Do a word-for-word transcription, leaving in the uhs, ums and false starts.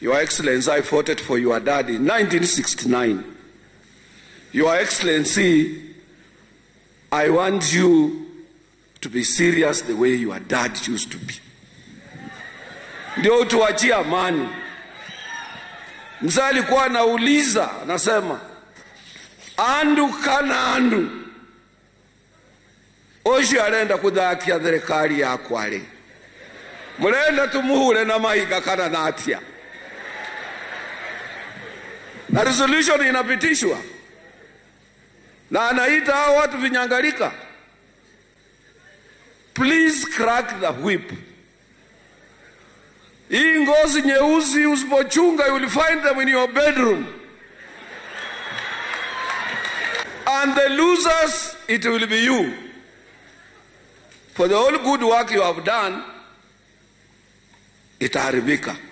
Your Excellency, I voted for your dad in nineteen sixty-nine. Your Excellency, I want you to be serious the way your dad used to be. Ndio tuachie amani. Mzee alikuwa anauliza, anasema andu kana andu oshi arenda kudhakia serikali yako ale murenda tumuhure na mahiga kana na atia. Na resolution inapitishwa na anaita hao watu vinyangalika. Please crack the whip. Hii ngozi nyeusi usipochunga, you will find them in your bedroom. And the losers, it will be you. For the all good work you have done, itaharibika.